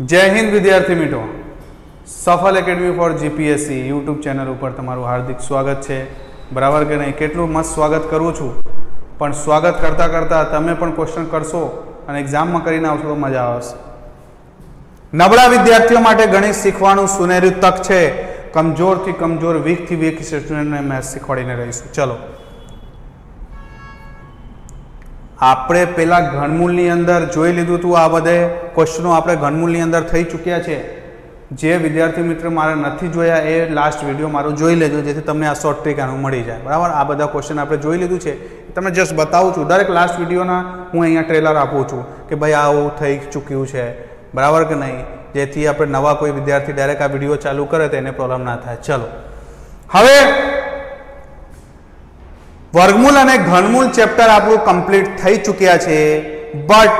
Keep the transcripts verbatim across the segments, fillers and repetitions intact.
જય હિન્દ વિદ્યાર્થી મિત્રો, Safal academy for GPSC YouTube channel ઉપર તમારું હાર્દિક સ્વાગત છે. બરાબર કે નહીં? કેટલું મસ્ત સ્વાગત કરું છું, પણ સ્વાગત કરતાં કરતાં તમે પણ ક્વેશ્ચન કરશો અને એક્ઝામમાં કરીને આવશો તો મજા આવશે. નબળા વિદ્યાર્થીઓ માટે ગણિત શીખવાનું સુનેરી તક છે. કમજોરથી કમજોર, વીકથી વીક સ્ટુડન્ટને મેથ્સ શીખવાડીને રહીશું. ચલો, આપણે પેલા ઘનમૂળની અંદર જોઈ લીધું હતું. આ બધે ક્વેશ્ચનો આપણે ઘનમૂળની અંદર થઈ ચૂક્યા છે. જે વિદ્યાર્થી મિત્ર મારે નથી જોયા એ લાસ્ટ વિડીયો મારો જોઈ લેજો, જેથી તમને આ શોર્ટ ટ્રીક આનું મળી જાય. બરાબર, આ બધા ક્વેશ્ચન આપણે જોઈ લીધું છે. તમને જસ્ટ બતાવું છું, દરેક લાસ્ટ વિડીયોના હું અહીંયા ટ્રેલર આપું છું કે ભાઈ આવું થઈ ચૂક્યું છે. બરાબર કે નહીં? જેથી આપણે નવા કોઈ વિદ્યાર્થી ડાયરેક્ટ આ વિડીયો ચાલુ કરે તો એને પ્રોબ્લેમ ના થાય. ચલો, હવે વર્ગમૂળ અને ઘનમૂળ ચેપ્ટર આપણું કમ્પ્લીટ થઈ ચૂક્યા છે. બટ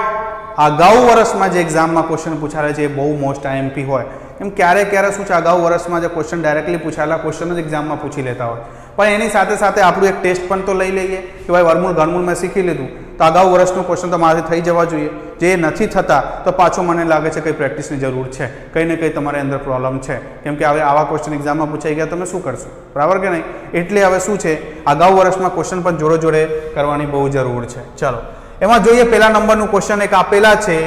અગાઉ વર્ષમાં જે એક્ઝામમાં ક્વેશ્ચન પૂછાયેલા છે એ બહુ મોસ્ટ આઈએમપી હોય. એમ ક્યારેક ક્યારેક શું છે, અગાઉ વર્ષમાં જે ક્વેશ્ચન ડાયરેક્ટલી પૂછાયેલા ક્વેશ્ચન જ એક્ઝામમાં પૂછી લેતા હોય. પણ એની સાથે સાથે આપણું એક ટેસ્ટ પણ તો લઈ લઈએ કે ભાઈ વર્ગમૂળ ઘનમૂળ મેં શીખી લીધું તો અગાઉ વર્ષનું ક્વેશ્ચન તો મારાથી થઈ જવા જોઈએ. જે નથી થતા તો પાછું મને લાગે છે કંઈ પ્રેક્ટિસની જરૂર છે, કંઈ ને કંઈ તમારી અંદર પ્રોબ્લેમ છે. કેમ કે હવે આવા ક્વેશ્ચન એક્ઝામમાં પૂછાઈ ગયા, તમે શું કરશો? બરાબર કે નહીં? એટલે હવે શું છે, અગાઉ વર્ષમાં ક્વેશ્ચન પણ જોડે જોડે કરવાની બહુ જરૂર છે. ચાલો, એમાં જોઈએ. પહેલા નંબરનું ક્વેશ્ચન એક આપેલા છે.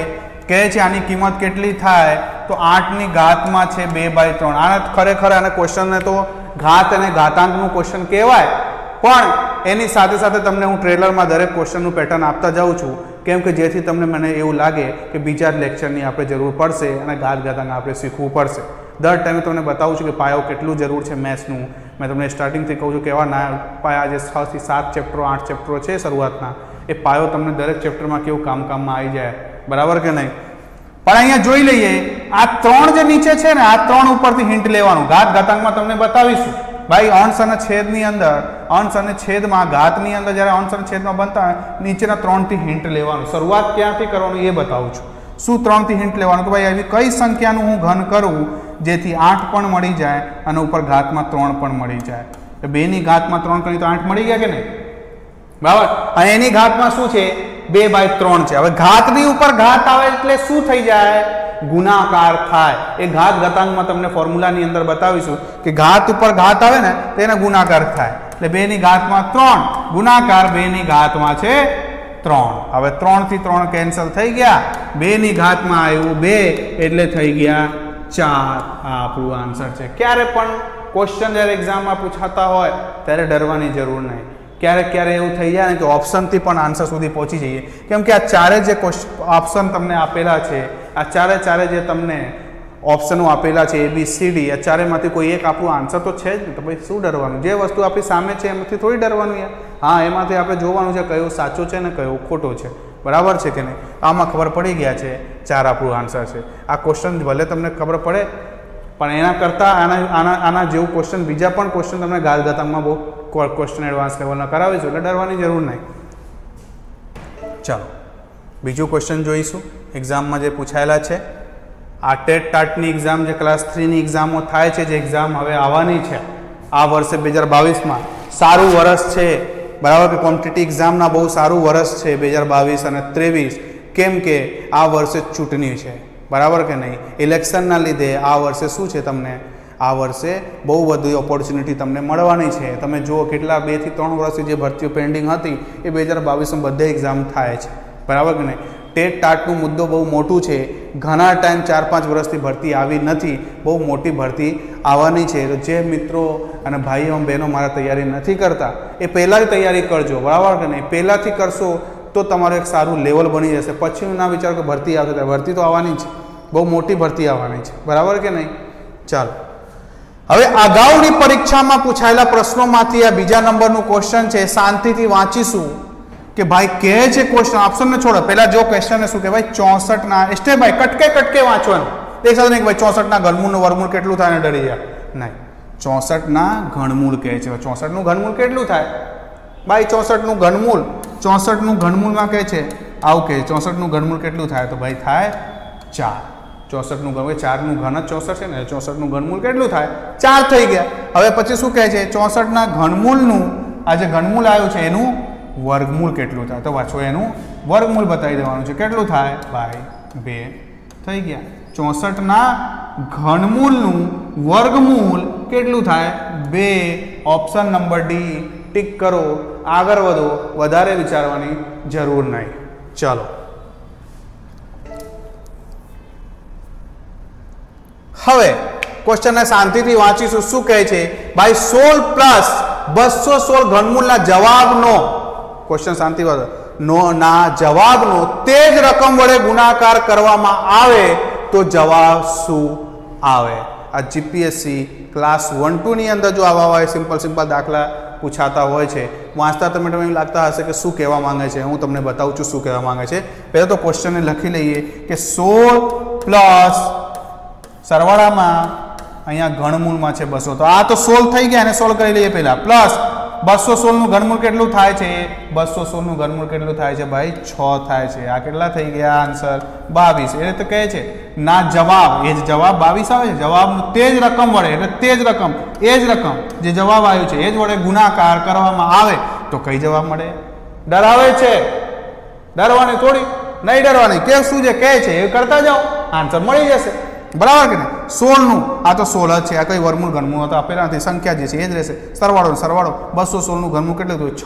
કહે છે આની કિંમત કેટલી થાય? તો આઠની ઘાતમાં છે બે બાય ત્રણ. આને ખરેખર આને ક્વેશ્ચનને તો ઘાત અને ઘાતાંકનું ક્વેશ્ચન કહેવાય. પણ એની સાથે સાથે તમને હું ટ્રેલરમાં દરેક ક્વેશ્ચનનું પેટર્ન આપતા જાઉં છું, કેમ કે જેથી તમને મને એવું લાગે કે બીજા લેક્ચરની આપણે જરૂર પડશે અને ઘાત ઘાતાંક આપણે શીખવું પડશે. દર ટાઈમે તમને બતાવું છું કે પાયો કેટલું જરૂર છે મેથ્સનું. મેં તમને સ્ટાર્ટિંગથી કહું છું કે એવા ના પાયા જે છ થી સાત ચેપ્ટરો આઠ ચેપ્ટરો છે શરૂઆતના, એ પાયો તમને દરેક ચેપ્ટરમાં કેવું કામ કામમાં આવી જાય. બરાબર કે નહીં? પણ અહીંયા જોઈ લઈએ, આ ત્રણ જે નીચે છે ને, આ ત્રણ ઉપરથી હિન્ટ લેવાનું. ઘાત ઘાતાંકમાં તમને બતાવીશું ભાઈ, અંશ અને છેદની અંદર, અંશ અને છેદમાં ઘાતની અંદર જ્યારે અંશ અને છેદમાં બનતા હોય નીચેના ત્રણથી હિન્ટ લેવાનું. શરૂઆત ક્યાંથી કરવાનું એ બતાવું છું. શું ત્રણથી હિન્ટ લેવાનું? કે ભાઈ આવી કઈ સંખ્યાનું હું ઘન કરું જેથી આઠ પણ મળી જાય અને ઉપર ઘાતમાં ત્રણ પણ મળી જાય. બે ની ઘાતમાં ત્રણ કરી તો આઠ મળી ગયા કે નહીં? બરાબર. અને એની ઘાતમાં શું છે? બે બાય ત્રણ છે. હવે ઘાતની ઉપર ઘાત આવે એટલે શું થઈ જાય? ગુણાકાર થાય. એ ઘાત ઘાતાંકમાં તમને ફોર્મ્યુલાની અંદર બતાવીશું કે ઘાત ઉપર ઘાત આવે ને તેના ગુણાકાર થાય. એટલે બે ની ઘાતમાં ત્રણ ગુણાકાર બે ની ઘાતમાં છે ત્રણ. હવે ત્રણ થી ત્રણ કેન્સલ થઈ ગયા, બે ની ઘાતમાં આવ્યું બે એટલે થઈ ગયા ચાર. આ આપણું આન્સર છે. ક્યારે પણ ક્વેશ્ચન જ્યારે એક્ઝામમાં પૂછાતા હોય ત્યારે ડરવાની જરૂર નહીં. ક્યારેક ક્યારેક એવું થઈ જાય ને કે ઓપ્શનથી પણ આન્સર સુધી પહોંચી જઈએ. કેમ કે આ ચારે જે ઓપ્શન તમને આપેલા છે, આ ચારે ચારે જે તમને ઓપ્શનો આપેલા છે એ બી સી ડી, આ ચારેમાંથી કોઈ એક આપણું આન્સર તો છે જ ને. તો ભાઈ શું ડરવાનું? જે વસ્તુ આપણી સામે છે એમાંથી થોડી ડરવાનું યાર. હા, એમાંથી આપણે જોવાનું છે કયો સાચો છે ને કયો ખોટો છે. બરાબર છે કે નહીં? આમાં ખબર પડી ગયા છે ચાર આપણું આન્સર છે. આ ક્વેશ્ચન ભલે તમને ખબર પડે, પણ એના કરતાં આના આના આના જેવું ક્વેશ્ચન બીજા પણ ક્વેશ્ચન તમને ગાલ ગતાંગમાં બહુ ક્વેશ્ચન એડવાન્સ લેવલના કરાવીશું એટલે ડરવાની જરૂર નહીં. ચાલો, બીજું ક્વેશ્ચન જોઈશું. એક્ઝામમાં જે પૂછાયેલા છે, આ ટેટ ટાટની એક્ઝામ જે ક્લાસ થ્રીની એક્ઝામો થાય છે, જે એક્ઝામ હવે આવવાની છે આ વર્ષે બે હજાર બાવીસમાં, સારું વર્ષ છે. બરાબર કે કોમ્પિટિટિવ એક્ઝામના બહુ સારું વર્ષ છે બે હજાર બાવીસ અને ત્રેવીસ, કેમ કે આ વર્ષે ચૂંટણી છે. બરાબર કે નહીં? ઇલેક્શનના લીધે આ વર્ષે શું છે, તમને આ વર્ષે બહુ બધી ઓપોર્ચ્યુનિટી તમને મળવાની છે. તમે જુઓ કેટલા બે થી ત્રણ વર્ષથી જે ભરતીઓ પેન્ડિંગ હતી એ બે હજાર બાવીસમાં બધે એક્ઝામ થાય છે. બરાબર કે નહીં? ટેટ ટાટનો મુદ્દો બહુ મોટો છે. ઘણા ટાઈમ ચાર પાંચ વર્ષથી ભરતી આવી નથી, બહુ મોટી ભરતી આવવાની છે. તો જે મિત્રો અને ભાઈઓ બહેનો મારા તૈયારી નથી કરતા એ પહેલાંથી તૈયારી કરજો. બરાબર કે નહીં? પહેલાંથી કરશો તો તમારું એક સારું લેવલ બની જશે. પછી ના વિચારો કે ભરતી આવશે ત્યારે. ભરતી તો આવવાની છે, બહુ મોટી ભરતી આવવાની છે. બરાબર કે નહીં? ચાલો, હવે અગાઉની પરીક્ષામાં પૂછાયેલા પ્રશ્નોમાંથી આ બીજા નંબરનું ક્વેશ્ચન છે. શાંતિથી વાંચીશું કે ભાઈ કહે છે ક્વેશ્ચન, ઓપ્શનને છોડો. પહેલા જો ક્વેશ્ચનને શું કહેવાય, ચોસઠના સ્ટેપ બાય કટકે કટકે વાંચવાનું. એક સાથે નહીં કે ભાઈ ચોસઠના ઘનમૂળનું વર્ગમૂળ કેટલું થાય ને ડરી જાય. નહીં, ચોસઠના ઘનમૂળ કહે છે. ચોસઠનું ઘનમૂળ કેટલું થાય ભાઈ? ચોસઠનું ઘનમૂળ, ચોસઠનું ઘનમૂળમાં કહે છે આવું કહે, ચોસઠનું ઘનમૂળ કેટલું થાય? તો ભાઈ થાય ચાર. ચોસઠનું ઘન, ચારનું ઘન જ ચોસઠ છે ને, ચોસઠનું ઘનમૂળ કેટલું થાય? ચાર થઈ ગયા. હવે પછી શું કહે છે, ચોસઠના ઘનમૂળનું આ જે ઘનમૂળ આવ્યું છે એનું વર્ગમૂળ કેટલું થાય? તો પાછું એનું વર્ગમૂળ બતાવી દેવાનું છે. કેટલું થાય? બાય બે થઈ ગયા. चौसठ ना घनमूल नु वर्गमूल केटलू थाय बे। ऑप्शन नंबर डी टिक करो। आगर वधो, वधारे विचारवानी जरूर नहीं। चलो हवे क्वेश्चन ने शांति थी वाँचीशु। शू कहे छे भाई सोल प्लस बसो सोल घनमूल ना जवाब नो, क्वेश्चन शांति वाँचो, नो ना जवाब नो तेज रकम वडे गुणाकार करवामां आवे तो जवाब शू आवे। आ जीपीएससी क्लास वन टू नी अंदर जो आवा सीम्पल सीम्पल दाखला पूछाता होय छे, वाँचता तमने तमने लगता हशे कि शू कहेवा मांगे छे। हूँ तमने बताऊं छूं शू कहेवा मांगे छे। पहले तो क्वेश्चन ने लखी लईए कि सोल प्लस सरवाळामां अहींया घनमूलमां छे बसो, तो आ तो सोल थई गया, सोल करी लईए पहेला। प्लस बसो सोल नु घनमूल केटलू थाय छे, बसो सोल नु घनमूल केटलू थाय छे भाई छ थाय छे। आ केटला थई गया आंसर बावीस। ए तो कहे छे ना जवाब, ए ज जवाब बावीस आवे छे। जवाब नु तेज रकम वडे एटले तेज रकम, ए ज रकम जे जवाब आव्यो छे ए ज वडे गुणाकार करवामां आवे तो कई जवाब मळे। डरावे छे, डरवानी थोड़ी नहीं डरवानी, के शुं जे कहे छे ए करता जाओ आंसर मळी जशे। बराबर के ना सोल नु आ तो सोल है, आ कई वर्मूल घनमूल तो आपेला नथी, संख्या जे छे ए ज रहेशे। सरवाळो सरवाळो बसो सोल नु घनमूल केटलू थयुं छ,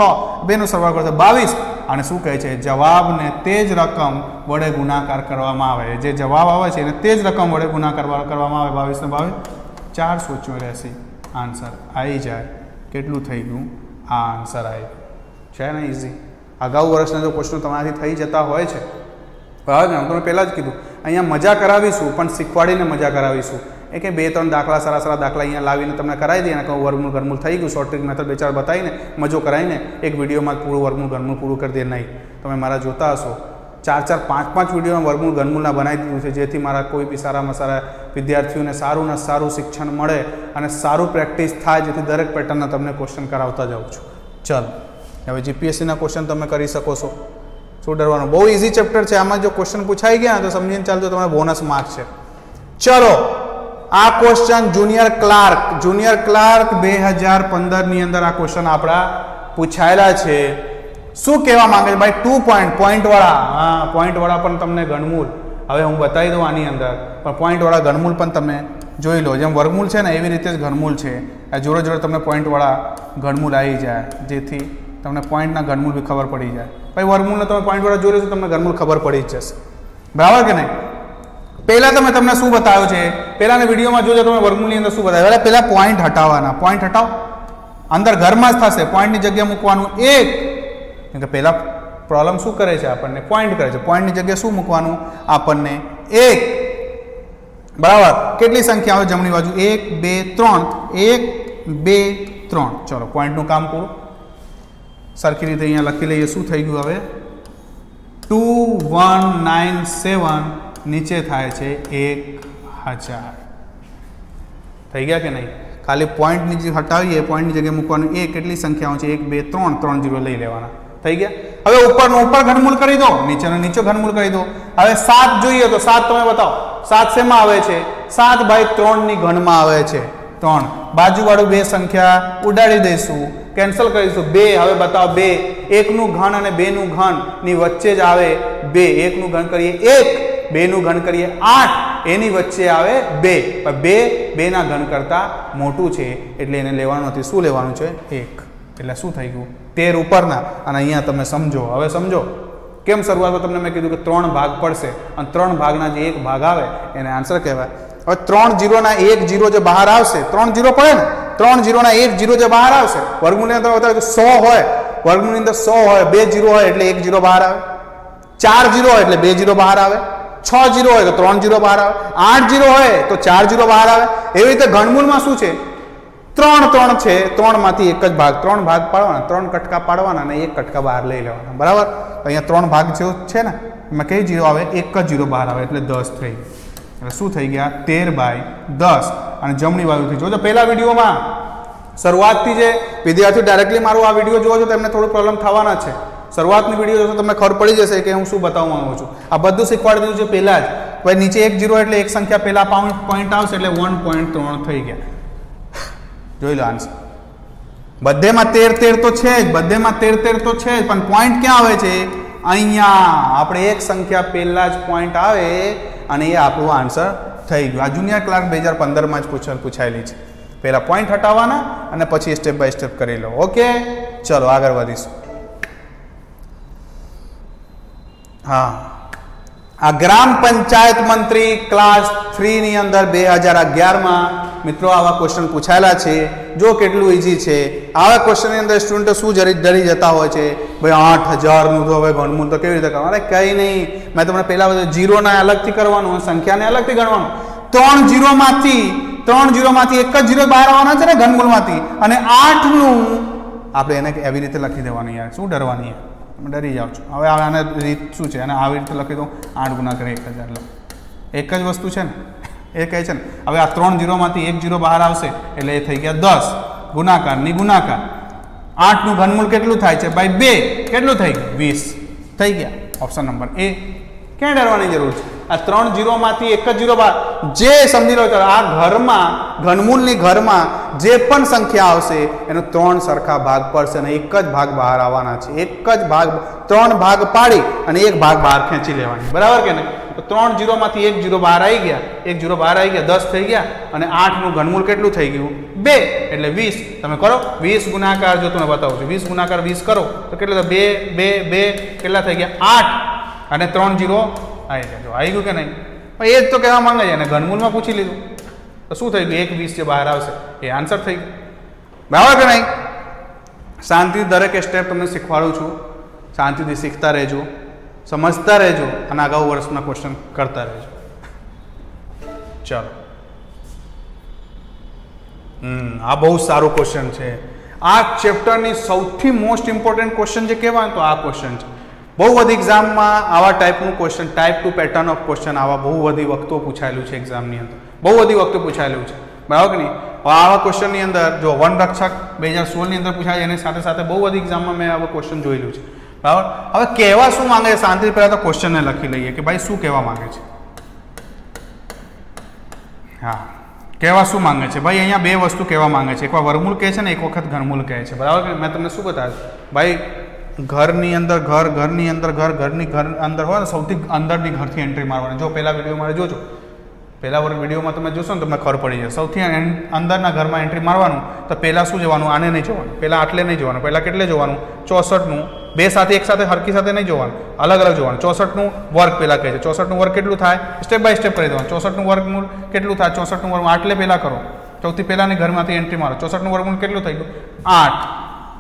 बे नो सरवाळो करशो बावीस। अने शुं कहे छे जवाब ने तेज रकम वडे गुणाकार करवामां आवे, जे जवाब आवे छे एने तेज रकम वडे गुणाकार करवामां आवे। बावीस ने बावीस चार सौ चौरासी आंसर आई जाए। केटलू थई गयुं? आ आंसर आव्यो छे ने ईजी। अगाऊ वर्षना जो क्वेश्चन तमाराथी थई जता होय छे बराबर ने, तमने पहेला ज कीधुं अहीं मजा करावीशुं पण शीखवाडीने मजा करावीशुं। ए के बे त्रण दाखला सारा सारा दाखला अहीं लावीने तमने करावी दीए, कहूं वर्गमूल घनमूल थई गयुं, शॉर्ट ट्रिक मेथड बे चार बतावीने मजो करावीने एक विडियोमां पूरो वर्गमूल घनमूल पूरो करी दे। नहीं तमे मारा जोता हशो चार चार पांच पांच विडियोमां वर्गमूल घनमूलना बनावी दीधुं छे, जेथी मारा कोई बी सारामां सारा विद्यार्थीओने सारुंने सारुं शिक्षण मळे अने सारुं प्रेक्टिस थाय, जेथी दरेक पेटर्नना तमने क्वेश्चन करावता जाउं छुं। चलो हवे जीपीएससीना क्वेश्चन तमे करी शको छो, शू डरवानो, बहुत इजी चैप्टर है। आमां जो क्वेश्चन पूछाई गया तो समझीने चालजो, तमारा बोनस मार्क्स है। चलो आ question junior clerk junior clerk दो हज़ार पंदर नी अंदर आ क्वेश्चन आपड़ा पूछायेला छे। शू कहेवा मांगे भाई टू पॉइंट पॉइंट वाला, हाँ पॉइंट वाला पण तमने घनमूल हवे हूँ बताई दूँ आनी अंदर, पण पॉइंट वाला घनमूल पण तमे जोई लो, जेम वर्गमूल छे ने एवी रीते ज घनमूल छे। आ जोरे जोरे तमने पॉइंट वाला घनमूल आई जाए, जेथी तमने पॉइंटना घनमूल भी खबर पड़ी जाए। भाई वर्गमूल तमे पॉइंट वाला जोई लो तो तमने घनमूल खबर पड़ी ज जशे, बराबर के नहीं? पहला तो मैं तमने शू बताव्यो छे, पहला ने विडियो में जोजो तमे वर्गमूल नी अंदर शू बताव्यो। पहला पहला पॉइंट हटावाना, पॉइंट हटाओ अंदर घर में ज थशे, पॉइंट नी जग्याए मूकवानुं एक, कारण के पहला प्रॉब्लम शू करे छे आपणे पॉइंट करे छे, पॉइंट नी जग्याए शू मूकवानुं आपणे एक। बराबर केटली संख्या आवे जमणी बाजू एक बे त्रण एक बे त्रण। चलो पॉइंट नुं काम पूरुं, सरखी रीते अहीं लखी लईए शुं थई गयुं हवे टू वन नाइन सेवन, नीचे थाय छे एक हज़ार। थई गया के नहीं? खाली पॉइंट नी जे हटावीए, पॉइंट नी जग्याए मूकवानुं एक, एटली संख्याओ छे एक बे त्रण त्रण जीरो लई लेवाना। थई गया? हवे ऊपर नो ऊपर घनमूल करी दो, नीचे नो नीचे घनमूल करी दो। हवे सात जोईए तो सात तमे बताओ सात शेमां आवे छे? सात भाई त्रण नी घनमां आवे छे। त्रण बाजूवाळी बे संख्या उडाडी देशुं, कैंसल करीशुं, बे। हवे बताओ बे एक नु घन अने बे नु घन नी वच्चे ज आवे बे, एक नु घन करीए एक, बे नु घन करीए आठ, एनी वच्चे आवे बे, पण बे बे ना घन करता मोटुं छे एटले एने लेवानुं हतुं, शुं लेवानुं छे एक। एटले शुं थई गयुं तेर उपरना। अने अहींया तमे समजो, हवे समजो केम शरूआतमां तमने मैं कीधुं के त्रण भाग पडशे अने त्रण भागना जे एक भाग आवे एने आंसर कहेवाय। हवे त्रण जीरो ना एक जीरो जे बहार आवशे, त्रण जीरो पड़े ने, त्रण जीरो ना एक जीरो जे बहार आवशे, वर्गमूल अंदर बताव्यो के सौ होय, वर्गमूल अंदर सौ होय, बे जीरो होय एटले एक जीरो बहार आवे, चार जीरो होय एटले बे जीरो बहार आवे, छ जीरो होय तो त्रण जीरो बहार आवे, आठ जीरो होय तो चार जीरो बहार आवे। एवी रीते घनमूलमां शुं छे त्रण त्रण छे, त्रणमांथी एक ज भाग, त्रण भाग पाडवाना, त्रण कटका पाडवाना अने एक कटका बहार लई लेवाना। बराबर अहींया त्रण भाग जो छे ने एमां कई जीरो आवे? एक ज जीरो बहार आवे एटले दस थई। शू थी गया तेर बाय दस। और जमनी बाजू थी जो पहला विडियो में शुरुआत थी जे विद्यार्थी डायरेक्टली मारो आ विडियो जुओ छो तो एमने थोड़ी प्रॉब्लम थवाना छे। शुरुआतनी विडियो जो तमने खबर पड़ी जशे के हूँ शू बतावा मांगु छूं। आ बधुं शीखवाडी दीधुं छे पहेला ज। भाई नीचे एक जीरो एटले एक संख्या पहला पॉइंट आवशे एटले वन पॉइंट त्रण थई गया। जोई लो आंसर, बधे में तेर तेर तो छे ज, बधे में तेर तेर तो छे ज, पण पॉइंट क्यां आवे छे? अहींया। आपणे एक संख्या पहला ज पॉइंट आवे अने आपणो आंसर थई गयो। आ जुनियर क्लार्क दो हज़ार पंदर मां ज क्वेश्चन पूछायेली छे। पहला पॉइंट हटावाना अने पछी स्टेप बाय स्टेप करी लो। ओके चलो आगळ वधीशुं। हाँ आ ग्राम पंचायत मंत्री क्लास थ्री नी अंदर दो हज़ार ग्यारह मां मित्रों आवा क्वेश्चन पूछायेला छे। जो केटलुं इजी छे आवा क्वेश्चन नी अंदर स्टूडेंट शुं डरी जता होय छे भाई आठ हज़ार नुं तो हवे गणमूल तो केवी रीते करवानुं। अरे कई नहीं, मैं तमने पहेला बधुं जीरो ने अलगथी करवानुं अने संख्याने अलगथी गणवानुं। त्रण जीरो मांथी त्रण जीरो मांथी एक ज जीरो बहार आववानो छे ने गणमूलमांथी अने आठ नुं आपणे एने एवी रीते लखी देवानुं। यार शुं डरवानी यार, डरी जाओ छो। हवे आने रीत शू है आ रीते लखी दो आठ गुना करे एक हज़ार लो। एक ज वस्तु है ए कहे है हम आ त्रण जीरो में एक जीरो बहार आवशे एटले ए थई गया दस गुणाकार नी गुणाकार आठ नु घनमूल केटलू थाय छे भाई बे केटलू थई गयुं वीस थई गया ऑप्शन नंबर ए। क्या डरवानी जरूर है आ त्रण जीरो में एक जीरो बहार जे समझी लो तो आ घर में घनमूल घर में जेपन संख्या आवशे एनो त्रण सरखा भाग पड़शे अने एक ज भाग बहार आवाना छे। एक ज भाग त्रण भाग पाड़ी अने एक भाग बहार खेंची लेवानी बराबर के नहीं। तो त्रण जीरो मांथी एक जीरो बहार आई गया एक जीरो बहार आई गया दस थई गया अने आठ नुं घनमूल केटलुं थई गयुं बे एटले वीस। तमे करो वीस गुणाकार जो तमने बतावुं छुं वीस गुणाकार वीस करो तो केटला बे बे बे केटला थई गया आठ अने त्रण जीरो आई गया। जो आई गयुं के नहीं ए ज तो कहेवा मांगे छे अने घनमूलमां पूछी लीधुं तो शू थी गए एक वीस जो बहार आशे आंसर थी बराबर के नहीं। शांति दरेक स्टेप तमने शीखवाड़ू छूँ, शांति शीखता रहो, समझता रहो और आगाऊ वर्ष में क्वेश्चन करता रहो। चलो हम्म आ बहुत सारो क्वेश्चन है। आ चेप्टर की सौथी मोस्ट इम्पोर्टेंट क्वेश्चन जो कहवाय तो आ क्वेश्चन है। बहुत बड़ी एक्जाम में आवा टाइपन question type two pattern of question आवा बहुत बड़ी वक्तों पूछायेलू है एक्जाम की अंदर बहुत बड़ी वक्त पूछायेलू है बराबर नहीं। और आवा क्वेश्चन की अंदर जो वन रक्षक दो हज़ार सोलह अंदर पूछाय एनी साथे साथे बहुत बड़ी एक्जाम में मैं आवा क्वेश्चन जोयेलू है बराबर। हवे कहेवा शू मांगे शांति पहला तो क्वेश्चन ने लखी लीए कि भाई शू कहवा मांगे छे। हाँ कहवा शू मांगे छे भाई अहींया बे वस्तु कहवा मांगे छे। एक वर्गमूल कहे छे ने एक वखत घनमूल कहे छे बराबर। मैं तमने शू बताव्युं भाई घर नी अंदर घर घर नी अंदर घर घर नी घर अंदर होय ने सौथी अंदर नी घर थी एंट्री मारवानी। जो पहला विडियो मारे जोजो पहला वर्ग वीडियो में तब जोशो तक खबर पड़ी जाए। सौथी अंदर घर में एंट्री मारवा तो पहला शू जवा आने नहीं जवा पहला आटले नहीं जवा पहला के जवा चौसठनू बे साथ एक साथ हरकी साथ नहीं जवा अलग अलग जवा चौसठनू वर्ग पहला कहे चौसठनू वर्ग केटलू थाय स्टेप बाय स्टेप करी देवा चौसठनू वर्गमूल केटलू थाय चौसठनू वर्ग आटले पहला करो चौथी पहला घर में एंट्री मारो चौसठनू वर्गमूल केटलू थई गयुं आठ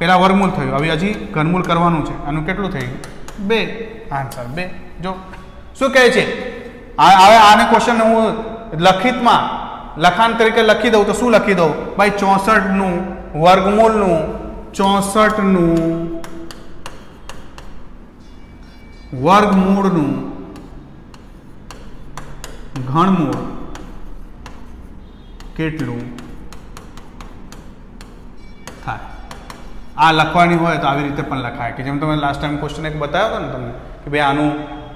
पहला वर्गमूल थयुं हवे हजी घनमूल करवानुं छे आनुं केटलू थई गयुं बे आंसर बे। जो शू कहे छे हवे आने क्वेश्चन हूँ लखित में लखाण तरीके लखी दऊँ तो शू लखी दऊँ भाई चौसठनू वर्गमूलनू चौसठनू वर्गमूलनू घनमूल केटलू थाय। आ लखवानी होय तो आवी रीते पण लखाय कि जेम तमने लास्ट टाइम क्वेश्चन एक बताव्यो हतो ने तमने कि भाई आनु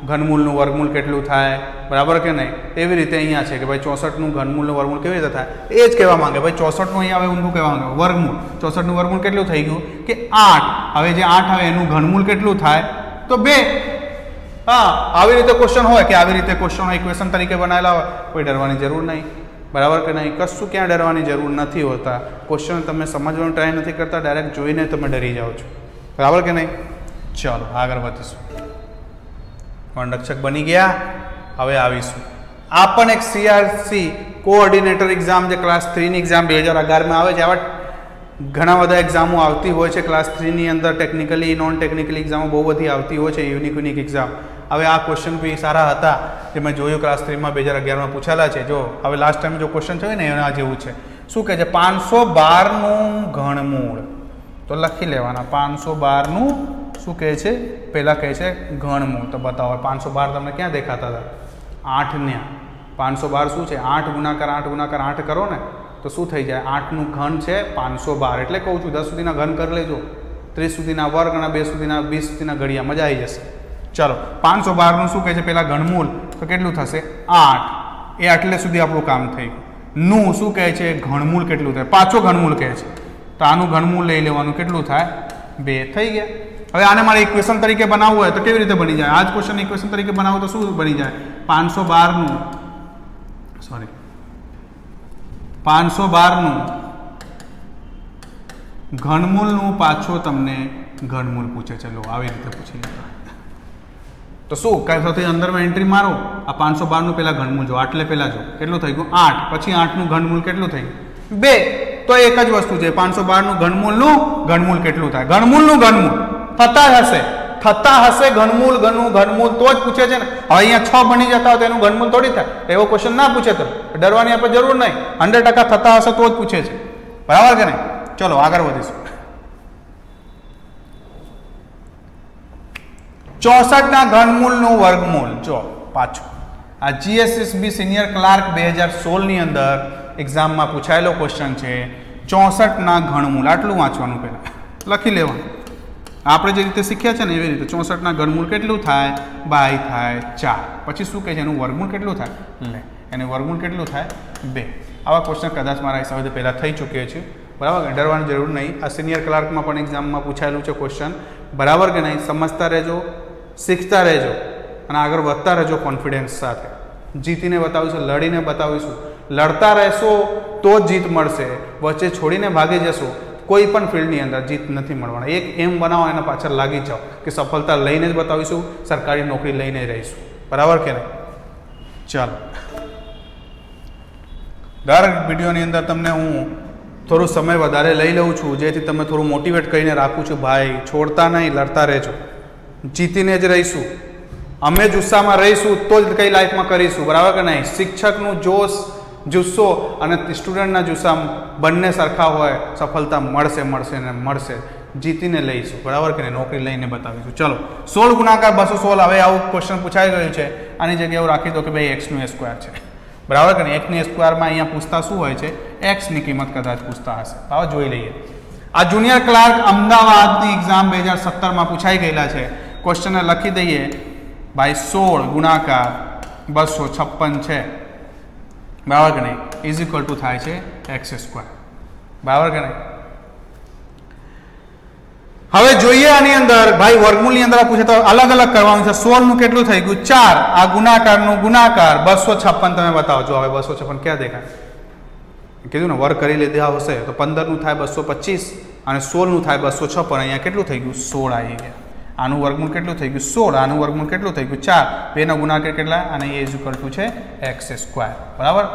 घनमूल वर्गमूल केटलू थाय बराबर के नहीं। एवी रीते अहींया छे कि भाई चौसठनू घनमूल वर्गमूल केवी रीते थाय ए ज कहेवा मांगे भाई चौसठनू अहींया हवे ऊंधुं कहेवा मांगे वर्गमूल चौसठनू वर्गमूल केटलू थई गयुं कि आठ हवे जे आठ हवे एनु घनमूल केटलू थाय तो बे। हाँ आवी रीते क्वेश्चन होय कि आवी रीते क्वेश्चन इक्वेशन तरीके बनावेला होय कोई डरवानी जरूर नहीं बराबर के नहीं। कशुं क्यां डरवानी जरूर नहीं होता। क्वेश्चन तमे समजवानो ट्राय नहीं करता डायरेक्ट जोईने तमे डरी जाओ छो बराबर के नहीं। चलो आगळ वधीशुं। वनरक्षक बनी गया हवे आवीशुं आपन एक सीआरसी कोऑर्डिनेटर एग्जाम जो क्लास थ्री नी एग्जाम दो हज़ार ग्यारह में आवे छे। आवा घणा बधा एग्जामों आवती होय छे क्लास थ्री नी अंदर टेक्निकली नॉन टेक्निकली एग्जामों बहुत बधी आवती होय छे यूनिक यूनिक एग्जाम। हवे आ क्वेश्चन भी सारा हता जे मैं जोयो क्लास थ्री में दो हज़ार ग्यारह में पूछाला छे। जो हवे लास्ट टाइम जो क्वेश्चन छे ने एना जेवुं छे। शुं कहे छे पाँच सौ बारह नुं घनमूल तो लखी लेवाना पाँच सौ बारह नुं शू कहे छे पहला कहे छे घनमूल तो बताओ पाँच सौ बार तमने क्या देखाता था आठ ने पाँच सौ बार शू है आठ गुणाकार आठ गुणाकार आठ करो ने तो शू थी जाए आठ नु घन है पाँच सौ बार एटले कहूँ छूँ दस सुधीना घन कर लेजो तीस सुधीना वर्ग अने बे सुधीना बीस सुधीना घड़िया मजा आई जशे। चलो पाँच सौ बार नु शू कहे छे पहला घनमूल तो केटलू थशे आठ ए आटले सुधी आपणुं काम थई नु शू कहे छे घनमूल केटलू थाय पाछो घनमूल कहे छे तो आनु घनमूल लई लेवानुं केटलू थाय बे थई गया। હવે આને મારે ઇક્વેશન તરીકે બનાવવું હોય તો કેવી રીતે બની જાય? આ જ ક્વેશ્ચન ઇક્વેશન તરીકે બનાવો તો શું બની જાય? પાંચસો બારનું સોરી પાંચસો બારનું ઘનમૂળનું પાછો તમને ઘનમૂળ પૂછે છે. લો આવી રીતે પૂછી લેતા તો શું કઈ સાથે અંદરમાં એન્ટ્રી મારો. આ પાંચસો બારનું પહેલાં ઘનમૂળ જો આટલે પહેલાં જો કેટલું થઈ ગયું આઠ, પછી આઠનું ઘનમૂળ કેટલું થઈ બે. તો એક જ વસ્તુ છે પાંચસો બારનું ઘનમૂળનું ઘનમૂળ કેટલું થાય. ઘનમૂળનું ઘનમૂળ થતા હશે થતા હશે ઘનમૂળ ઘનનું ઘનમૂળ તો જ પૂછે છે ને. હવે અહીંયા છ બની જતા હોય તો એનું ઘનમૂળ થોડી થાય. એવો ક્વેશ્ચન ના પૂછે તો ડરવાની આપણે જરૂર નહીં. હંડ્રેડ ટકા થતા હશે તો જ પૂછે છે. બરાબર કે નહીં? ચલો આગળ વધીશું. ચોસઠ ના ઘનમૂળ નું વર્ગમૂળ. જો પાછું આ જીએસએસબી સિનિયર ક્લાર્ક બે હજાર સોળ ની અંદર એક્ઝામમાં પૂછાયેલો ક્વેશ્ચન છે. ચોસઠ ના ઘનમૂળ આટલું વાંચવાનું પહેલા લખી લેવાનું. આપણે જે રીતે શીખ્યા છે ને એવી રીતે ચોસઠ ના ઘનમૂળ કેટલું થાય? બાય થાય ચાર. પછી શું કહે છે? એનું વર્ગમૂળ કેટલું થાય? લે એનું વર્ગમૂળ કેટલું થાય? બે. આવા ક્વેશ્ચન કદાચ મારા હિસાબે પહેલાં થઈ ચૂક્યો છે. બરાબર, ડરવાની જરૂર નહીં. આ સિનિયર ક્લાર્કમાં પણ એક્ઝામમાં પૂછાયેલું છે ક્વેશ્ચન. બરાબર કે નહીં? સમજતા રહેજો, શીખતા રહેજો અને આગળ વધતા રહેજો કોન્ફિડન્સ સાથે. જીતીને બતાવીશું, લડીને બતાવીશું. લડતા રહેશો તો જ જીત મળશે. વચ્ચે છોડીને ભાગી જશો કોઈ પણ ફિલ્ડની અંદર જીત નથી મળવાની. એક એમ બનાવો, એના પાછળ લાગી જાઓ કે સફળતા લઈને જ બતાવીશું, સરકારી નોકરી લઈને રહીશું. બરાબર કે નહીં? ચાલો, દર વિડીયોની અંદર તમને હું થોડો સમય વધારે લઈ લઉં છું જેથી તમે થોડું મોટિવેટ કરીને રાખું છું. ભાઈ છોડતા નહીં, લડતા રહેજો, જીતીને જ રહીશું. અમે જ ઉત્સાહમાં રહીશું તો જ કંઈ લાઈફમાં કરીશું. બરાબર કે નહીં? શિક્ષકનું જોશ જુસ્સો અને સ્ટુડન્ટના જુસ્સા બંને સરખા હોય સફળતા મળશે મળશે ને મળશે. જીતીને લઈશું. બરાબર કે નહીં? નોકરી લઈને બતાવીશું. ચલો, સોળ ગુણાકાર બસો સોળ. હવે આવું ક્વેશ્ચન પૂછાઈ ગયું છે. આની જગ્યાએ એવું રાખી દો કે ભાઈ એક્સનું એ સ્ક્વેર છે. બરાબર કે નહીં? એકની સ્ક્વેરમાં અહીંયા પૂછતા શું હોય છે? એક્સની કિંમત કદાચ પૂછતા હશે. હવે જોઈ લઈએ. આ જુનિયર ક્લાર્ક અમદાવાદની એક્ઝામ બે હજાર સત્તરમાં પૂછાઈ ગયેલા છે. ક્વેશ્ચનને લખી દઈએ. ભાઈ સોળ ગુણાકાર બસો છપ્પન છે. બરાબર કે નહીં? ઇઝ ઇક્વલ ટુ થાય છે એક્સ સ્ક્વેર. બરાબર કે નહીં? હવે જોઈએ આની અંદર ભાઈ વર્ગમૂળની અંદર પૂછે તો અલગ અલગ કરવાનું છે. સોળનું કેટલું થઈ ગયું? ચાર. આ ગુણાકારનું ગુણાકાર બસો છપ્પન તમે બતાવજો. હવે બસો છપ્પન ક્યાં દેખાય? કીધું ને, વર્ગ કરી લીધા હશે તો પંદરનું થાય બસો પચીસ અને સોળનું થાય બસો છપ્પન. અહીંયા કેટલું થઈ ગયું? સોળ આવી ગયા. આનું વર્ગમૂળ કેટલું થઈ ગયું? સોળ. આનું વર્ગમૂળ કેટલું થઈ ગયું? ચાર. બેના ગુણાકાર કેટલા? અને એ જ કરતું છે એક્સ સ્ક્વેર. બરાબર,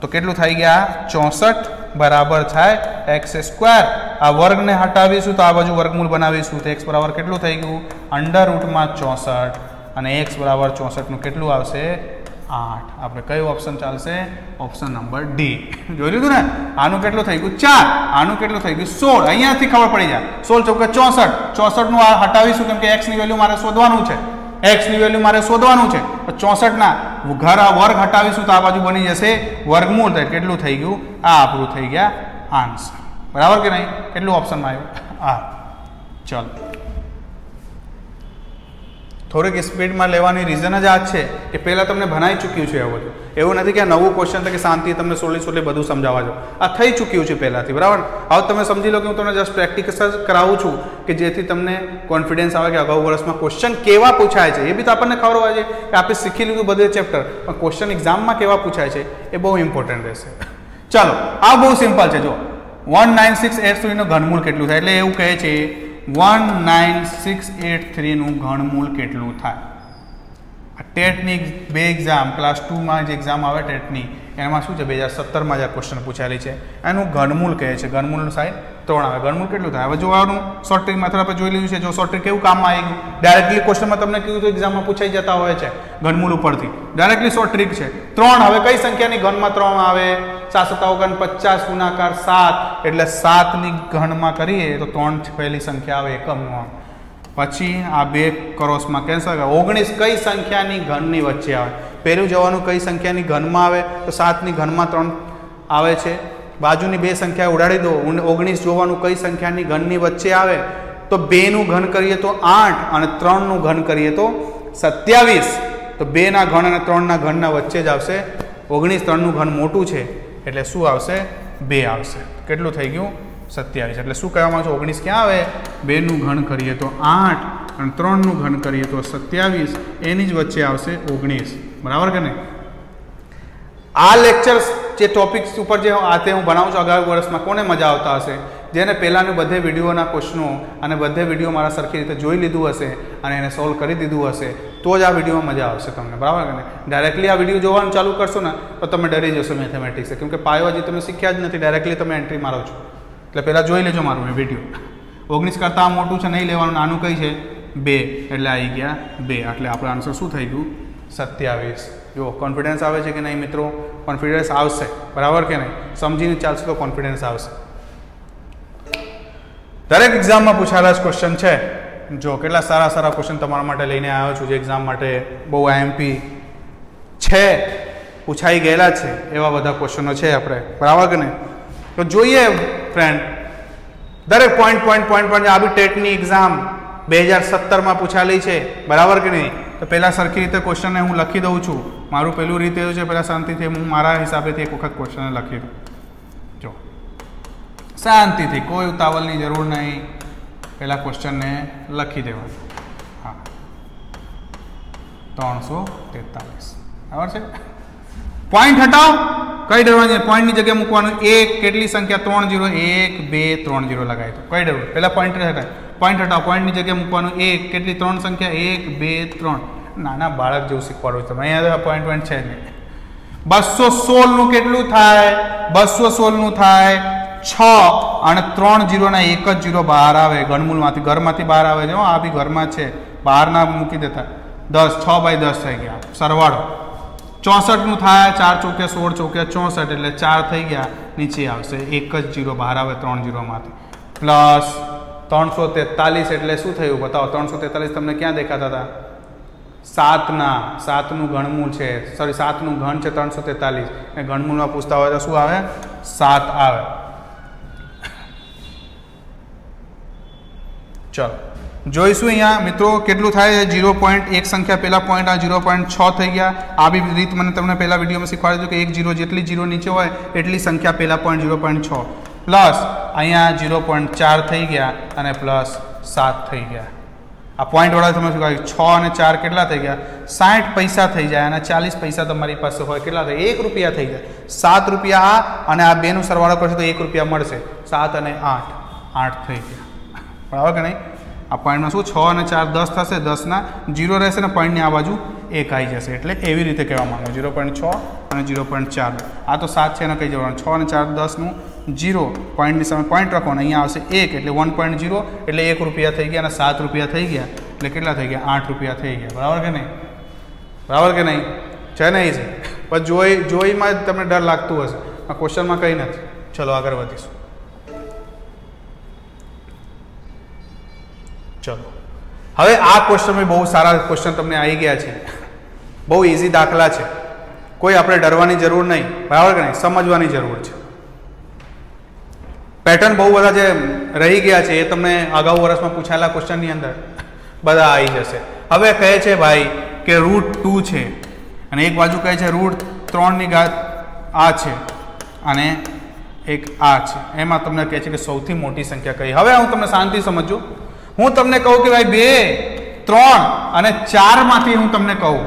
તો કેટલું થઈ ગયા? ચોસઠ બરાબર થાય એક્સ સ્ક્વેર. આ વર્ગને હટાવીશું તો આ બાજુ વર્ગમૂળ બનાવીશું તો એક્સ બરાબર કેટલું થઈ ગયું? અંડર રૂટમાં ચોસઠ અને એક્સ બરાબર ચોસઠનું કેટલું આવશે? આઠ. આપણે કયો ઓપ્શન ચાલશે? Option number D. જોઈ લીધું ને? આનું કેટલું થઈ ગયું? ચાર. આનું કેટલું થઈ ગયું? સોળ. અહીંયાથી ખબર પડી જાય. સોળ ચોકે ચોસઠ. ચોસઠનું આ હટાવીશું કેમ કે એક્સની વેલ્યુ મારે શોધવાનું છે. એક્સની વેલ્યુ મારે શોધવાનું છે. ચોસઠના ઘર આ વર્ગ હટાવીશું તો આ બાજુ બની જશે વર્ગમૂળ. કેટલું થઈ ગયું? આ આપણું થઈ ગયા આન્સર. બરાબર કે નહીં? કેટલું ઓપ્શનમાં આવ્યું? આ ચાલ, થોડીક સ્પીડમાં લેવાની રીઝન જ આ છે કે પહેલાં તમને ભણાઈ ચૂક્યું છે. એવું એવું નથી કે આ નવું ક્વેશ્ચન કે શાંતિ તમને સોલી સોલી બધું સમજાવવા જો. આ થઈ ચૂક્યું છે પહેલાંથી. બરાબર, હવે તમે સમજી લો કે હું તમને જસ્ટ પ્રેક્ટિકસ જ કરાવું છું કે જેથી તમને કોન્ફિડન્સ આવે કે અગાઉ વર્ષમાં ક્વેશ્ચન કેવા પૂછાય છે. એ બી તો આપણને ખબર હોય છે કે આપણે શીખી લીધું બધે ચેપ્ટર, પણ ક્વેશ્ચન એક્ઝામમાં કેવા પૂછાય છે એ બહુ ઇમ્પોર્ટન્ટ રહેશે. ચાલો, આ બહુ સિમ્પલ છે. જો વન નાઇન સિક્સ એટ સુધીનું ઘનમૂળ કેટલું થાય? એટલે એવું કહે છે વન નાઇન સિક્સ એટ થ્રીનું ઘનમૂળ કેટલું થાય? આ ટેટની બે એક્ઝામ ક્લાસ ટુમાં જે એક્ઝામ આવે ટેટની, એમાં શું છે બે હજાર સત્તરમાં જે ક્વેશ્ચન પૂછાયેલી છે એનું ઘનમૂળ કહે છે. ઘનમૂળનું સાહેબ ત્રણ આવે. ઘનમૂળ કેટલું થાય? હવે જોવાનું શોર્ટ ટ્રીક મેથડ આપણે જોઈ લીધું છે. જો શોર્ટ ટ્રીક કેવું કામમાં આવી ગયું? ડાયરેક્ટલી ક્વેશ્ચનમાં તમને કીધું તો એક્ઝામમાં પૂછાઈ જતા હોય છે ઘનમૂળ ઉપરથી. ડાયરેક્ટલી શોર્ટ ટ્રીક છે. ત્રણ, હવે કઈ સંખ્યાની ઘનમાં ત્રણ આવે? સાત સત્તા ઓગણ પચાસ ગુણાકાર સાત, એટલે સાતની ઘનમાં કરીએ તો ત્રણ પહેલી સંખ્યા આવે એકમમાં. પછી આ બે ક્રોસમાં કેન્સલ કરે. ઓગણીસ કઈ સંખ્યાની ઘનની વચ્ચે આવે? પહેલું જવાનું કઈ સંખ્યાની ઘનમાં આવે? તો સાતની ઘનમાં ત્રણ આવે છે. બાજુની બે સંખ્યા ઉડાડી દો. ઓગણીસ જોવાનું કઈ સંખ્યાની ઘનની વચ્ચે આવે? તો બેનું ઘન કરીએ તો આઠ અને ત્રણનું ઘન કરીએ તો સત્યાવીસ. તો બેના ઘન અને ત્રણના ઘનના વચ્ચે જ આવશે. ઓગણીસ ત્રણનું ઘન મોટું છે એટલે શું આવશે? બે આવશે. કેટલું થઈ ગયું? सत्यावीस एटले शुं कहेवामां आवे छे ओगणीस क्या आवे बे नुं घन करीए तो आठ अने त्रण नुं घन करीए तो सत्यावीस एनी ज वच्चे आवशे ओगणीस बराबर के नहीं। आ लेक्चर जे टॉपिक्स उपर जे आते हूँ बनाऊँ छूं आगामी वर्षमां कोने मजा आवता हशे जेने पहेलाने बधे विडियोना क्वेश्चनों अने बधे विडियो मारा सरखी रीते जोई लीधुं हशे अने एने सोल्व करी दीधुं हशे तो ज आ विडियोमां मजा आवशे तमने बराबर के नहीं। डायरेक्टली आ विडियो जोवानुं चालू करशो ने तो तमे डरी जशो मेथेमेटिक्स से क्योंकि पायो हजी तमे शीख्या ज नथी डायरेक्टली तमे एंट्री मारो छो एटले पहेला जोई लेजो मारो ए विडियो ओगणीस करता आ मोटुं छे नहीं लेवानुं नानुं कई छे बे एटले आई गया बे एटले आपणो आंसर शुं थई गयुं सत्यावीस। जो कॉन्फिडेंस आवे छे के नहीं मित्रों कॉन्फिडेंस आवशे बराबर के नहीं समझीने चालशो तो कॉन्फिडेंस आवशे। दरेक एग्जाम में पूछायेला क्वेश्चन है जो के सारा सारा क्वेश्चन तमारा माटे लईने आव्यो छुं जो एग्जाम माटे बहु आईएमपी छे पूछाई गयेला छे एवा बधा क्वेश्चनों छे आपणे बराबर के नहीं। तो जोईए फ्रेंड दरेक पॉइंट पॉइंट पॉइंट पॉइंट आ बी टेटनी एग्जाम दो हज़ार सत्तर में पूछायेली छे बराबर के नहीं। तो पहला सरखी रीते क्वेश्चन हूँ लखी दऊँ छूँ मारू पहलू रीते पहला शांति थी हूँ मारा हिसाब से एक वक्त क्वेश्चन लखी दूँ जो शांति थी कोई उतावल की जरूर नहीं पहला क्वेश्चन ने लखी देवा हाँ त्रण सौ तेतालीस बराबर से पॉइंट हटाओ कई डरवा पॉइंट की जगह मूकवा एक केटली संख्या त्रण जीरो एक बे त्रण जीरो लगाए तो कई डरवा पहला पॉइंट हटाए पॉइंट हटाओ पॉइंट की जगह मूकवा एक केटली त्रण संख्या एक बे त्रण नाना बाळक जेवुं शीखवाडो छे तमे अहींया पॉइंट पॉइंट छे नहीं। बसो सोल नु केटलू थाय बसो सोल नु थाय छ अने त्रण जीरो ना एक ज जीरो बहार आवे घनमूलमांथी घरमांथी बहार आवे छे आ बी घरमां छे बहार ना मूकी देता दस छ बाय दस थई गया सरवाळो चौसठ नु थाय चार चौके सोल चौके चौसठ एटले चार थई गया नीचे आवशे एक ज जीरो बहार आवे त्रण जीरोमांथी प्लस त्रण सौ तेतालीस एटले शुं थयुं बताओ त्रण सौ तेतालीस तमने क्या देखाता था सातना सातनु घनमूल है सॉरी सातनु घन है त्रण सौ तेतालीस ने घनमूल में पूछता हो तो शू आए सात आए। चलो जोईशुं अहींया मित्रों केटलुं थाय जीरो पॉइंट एक संख्या पहला पॉइंट आ जीरो पॉइंट छ थई गया आ बी रीत मैंने तमने पहला विडियो में शीखवाड़ी दीधुं कि एक जीरो जेटली जीरो नीचे होय एटली संख्या पहला पॉइंट जीरो पॉइंट छ प्लस अहींया जीरो पॉइंट चार थी गया अने प्लस सात थी गया आ पॉइंट वाला तमे शुं छो अने चार केटला थई गया साठ पैसा थी जाए अने चालीस पैसा तमारी पास होय केटला थई एक रुपया थी जाए सात रुपया अने आ बेनो सरवाळो करशो तो एक रुपया मळशे सात अने आठ आठ थी गया बराबर के नहीं। आ पॉइंट में शुं छो अने चार दस थशे दस ना जीरो रहेशे ने पॉइंट ने आ बाजू एक आई जशे एटले एवी रीते कहेवा मांगे जीरो पॉइंट छो अने जीरो पॉइंट चार आ तो सात छे एने कही जवानुं छो अने चार दस नुं जीरो पॉइंट सामे पॉइंट रखो अहीं आवशे एक एटले वन पॉइंट जीरो एटले एक रुपया थी गया सात रुपया थी गया एटले केटला थी गया आठ रुपया थी गया बराबर के नहीं बराबर के नहीं छे नहीं छे पण जोई जोई में तमने डर लागतुं हशे आ क्वेश्चन में कई नथी। चलो आगळ वधीशुं चलो हवे आ क्वेश्चन में बहुत सारा क्वेश्चन तमने आई गया है बहुत ईजी दाखला है कोई आपणे डरवानी जरूर नहीं बराबर के नहीं समझवानी जरूर है पेटर्न बहु बधा जे रही गया है ये तमने आगाऊ वर्ष में पूछायेला क्वेश्चन नी अंदर बधा आई जशे। हवे कहे छे भाई के रूट टू है अने एक बाजू कहे छे रूट त्रण नी घात आ छे अने एक आ छे एमां तमने कहे छे के सौथी मोटी संख्या कई। हवे हूँ तमने शांति समझो हूँ तमने कहूँ कि भाई बे त्रण अने चार मांथी हूँ तमने कहूँ